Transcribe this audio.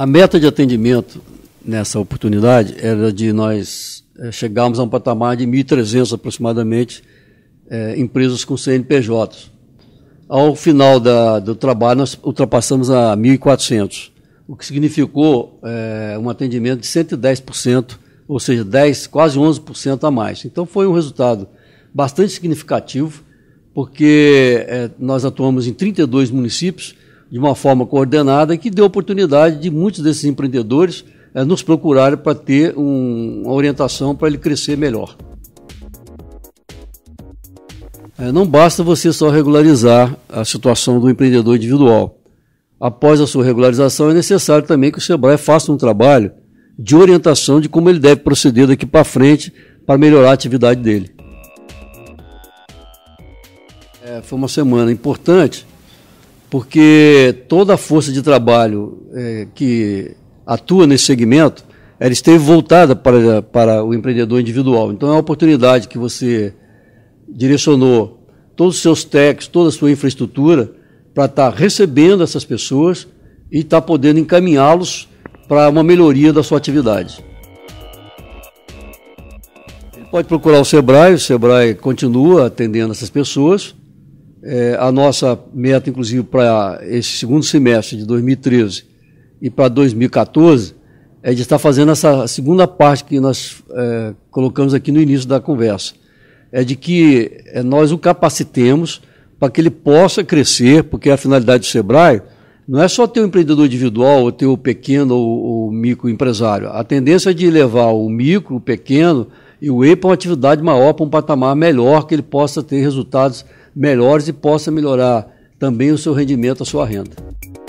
A meta de atendimento nessa oportunidade era de nós chegarmos a um patamar de 1.300 aproximadamente empresas com CNPJ. Ao final do trabalho, nós ultrapassamos a 1.400, o que significou um atendimento de 110%, ou seja, quase 11% a mais. Então foi um resultado bastante significativo, porque nós atuamos em 32 municípios de uma forma coordenada, que deu oportunidade de muitos desses empreendedores nos procurarem para ter uma orientação para ele crescer melhor. Não basta você só regularizar a situação do empreendedor individual. Após a sua regularização, é necessário também que o SEBRAE faça um trabalho de orientação de como ele deve proceder daqui para frente para melhorar a atividade dele. Foi uma semana importante, porque toda a força de trabalho que atua nesse segmento, ela esteve voltada para o empreendedor individual. Então é uma oportunidade que você direcionou todos os seus técnicos, toda a sua infraestrutura, para estar recebendo essas pessoas e estar podendo encaminhá-los para uma melhoria da sua atividade. Ele pode procurar o SEBRAE continua atendendo essas pessoas. A nossa meta, inclusive, para esse segundo semestre de 2013 e para 2014, é de estar fazendo essa segunda parte que nós colocamos aqui no início da conversa. É de que nós o capacitemos para que ele possa crescer, porque a finalidade do SEBRAE não é só ter o empreendedor individual ou ter o pequeno ou o microempresário. A tendência é de levar o micro, o pequeno e o EI para uma atividade maior, para um patamar melhor, que ele possa ter resultados melhores e possa melhorar também o seu rendimento, a sua renda.